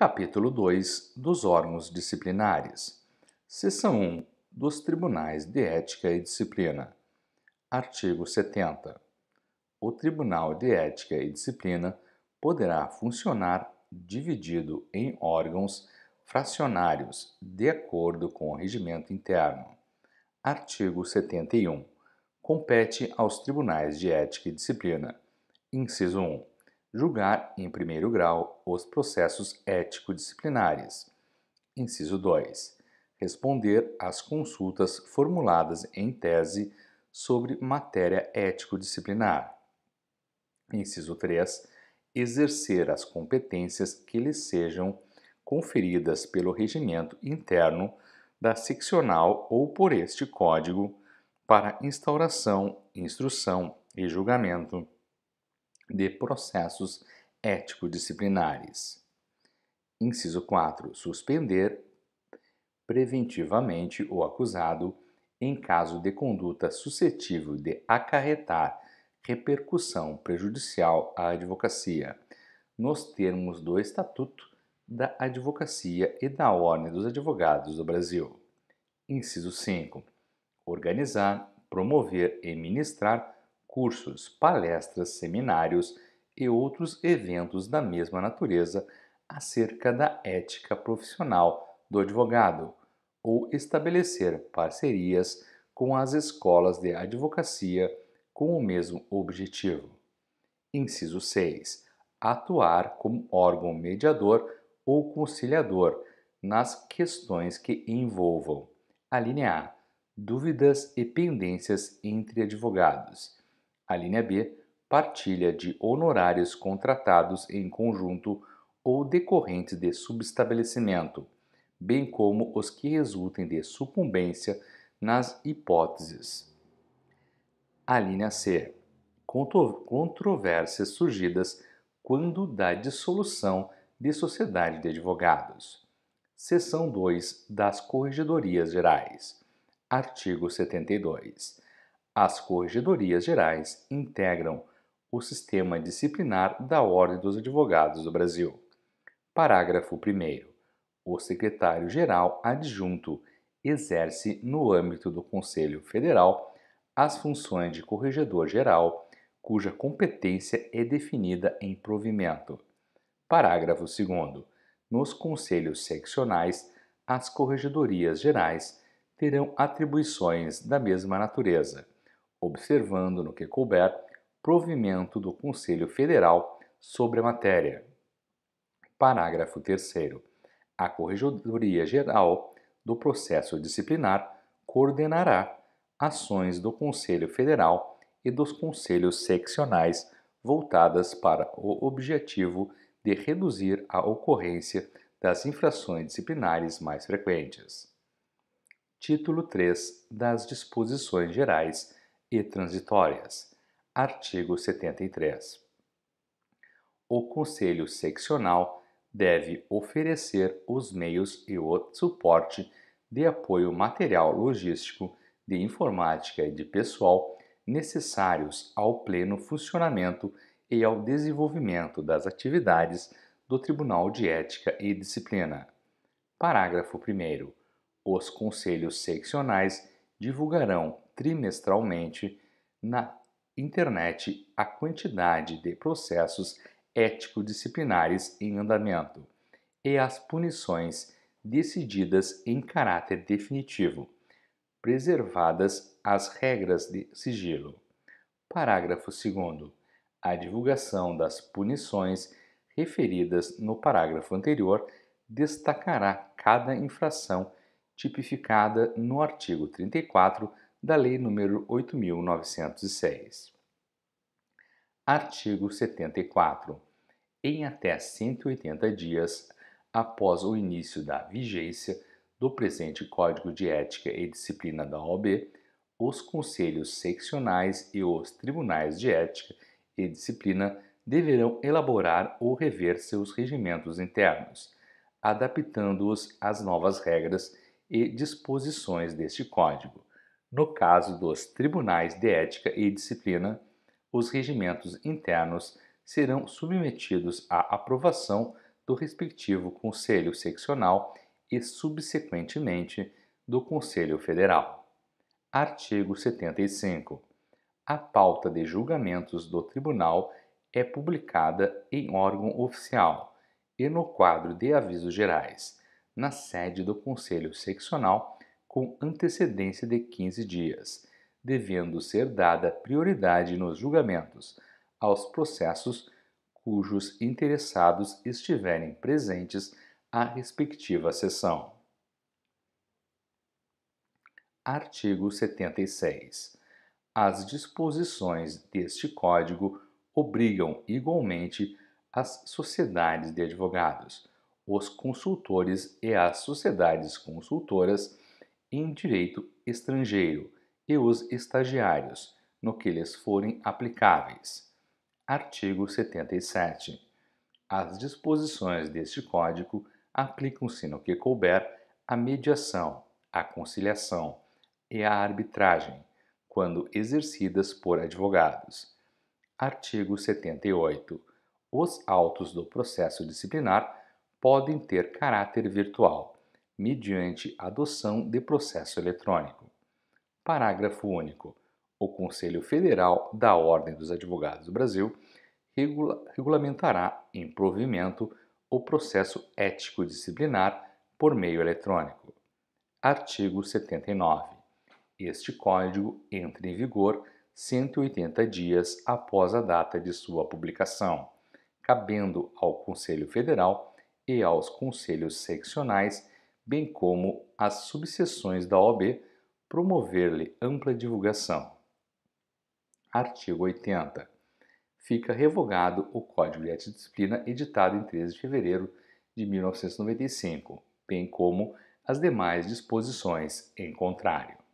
Capítulo 2 dos órgãos disciplinares. Seção 1 dos Tribunais de Ética e Disciplina. Artigo 70. O Tribunal de Ética e Disciplina poderá funcionar dividido em órgãos fracionários, de acordo com o regimento interno. Artigo 71. Compete aos Tribunais de Ética e Disciplina. Inciso 1. Julgar em primeiro grau os processos ético-disciplinares. Inciso 2. Responder às consultas formuladas em tese sobre matéria ético-disciplinar. Inciso 3. Exercer as competências que lhe sejam conferidas pelo regimento interno da seccional ou por este código para instauração, instrução e julgamento de processos ético-disciplinares. Inciso 4. Suspender preventivamente o acusado em caso de conduta suscetível de acarretar repercussão prejudicial à advocacia, nos termos do Estatuto da Advocacia e da Ordem dos Advogados do Brasil. Inciso 5. Organizar, promover e ministrar cursos, palestras, seminários e outros eventos da mesma natureza acerca da ética profissional do advogado, ou estabelecer parcerias com as escolas de advocacia com o mesmo objetivo. Inciso 6. Atuar como órgão mediador ou conciliador nas questões que envolvam: alínea A, dúvidas e pendências entre advogados. Alínea B, partilha de honorários contratados em conjunto ou decorrentes de subestabelecimento, bem como os que resultem de sucumbência nas hipóteses. Alínea C, controvérsias surgidas quando da dissolução de sociedade de advogados. Seção 2 das Corregedorias Gerais. Artigo 72. As corregedorias gerais integram o sistema disciplinar da Ordem dos Advogados do Brasil. Parágrafo 1º. O secretário-geral adjunto exerce, no âmbito do Conselho Federal, as funções de corregedor-geral, cuja competência é definida em provimento. Parágrafo 2º. Nos conselhos seccionais, as corregedorias gerais terão atribuições da mesma natureza, observando, no que couber, provimento do Conselho Federal sobre a matéria. Parágrafo 3º. A Corregedoria Geral do Processo Disciplinar coordenará ações do Conselho Federal e dos Conselhos Seccionais voltadas para o objetivo de reduzir a ocorrência das infrações disciplinares mais frequentes. Título 3 das Disposições Gerais e Transitórias. Artigo 73. O Conselho Seccional deve oferecer os meios e o suporte de apoio material, logístico, de informática e de pessoal necessários ao pleno funcionamento e ao desenvolvimento das atividades do Tribunal de Ética e Disciplina. Parágrafo 1º. Os Conselhos Seccionais divulgarão trimestralmente na internet a quantidade de processos ético-disciplinares em andamento e as punições decididas em caráter definitivo, preservadas as regras de sigilo. Parágrafo 2º. A divulgação das punições referidas no parágrafo anterior destacará cada infração tipificada no artigo 34 da Lei nº 8.906. Artigo 74. Em até 180 dias após o início da vigência do presente Código de Ética e Disciplina da OAB, os Conselhos Seccionais e os Tribunais de Ética e Disciplina deverão elaborar ou rever seus regimentos internos, adaptando-os às novas regras e disposições deste Código. No caso dos Tribunais de Ética e Disciplina, os regimentos internos serão submetidos à aprovação do respectivo Conselho Seccional e, subsequentemente, do Conselho Federal. Artigo 75. A pauta de julgamentos do Tribunal é publicada em órgão oficial e no quadro de avisos gerais, na sede do Conselho Seccional, com antecedência de 15 dias, devendo ser dada prioridade nos julgamentos aos processos cujos interessados estiverem presentes à respectiva sessão. Artigo 76. As disposições deste Código obrigam igualmente as sociedades de advogados, os consultores e as sociedades consultoras em direito estrangeiro e os estagiários, no que lhes forem aplicáveis. Artigo 77. As disposições deste Código aplicam-se no que couber à mediação, à conciliação e à arbitragem, quando exercidas por advogados. Artigo 78. Os autos do processo disciplinar podem ter caráter virtual, mediante adoção de processo eletrônico. Parágrafo único. O Conselho Federal da Ordem dos Advogados do Brasil regulamentará, em provimento, o processo ético disciplinar por meio eletrônico. Artigo 79. Este Código entra em vigor 180 dias após a data de sua publicação, cabendo ao Conselho Federal e aos Conselhos Seccionais, bem como às subseções da OAB, promover-lhe ampla divulgação. Artigo 80. Fica revogado o Código de Ética e Disciplina editado em 13 de fevereiro de 1995, bem como as demais disposições em contrário.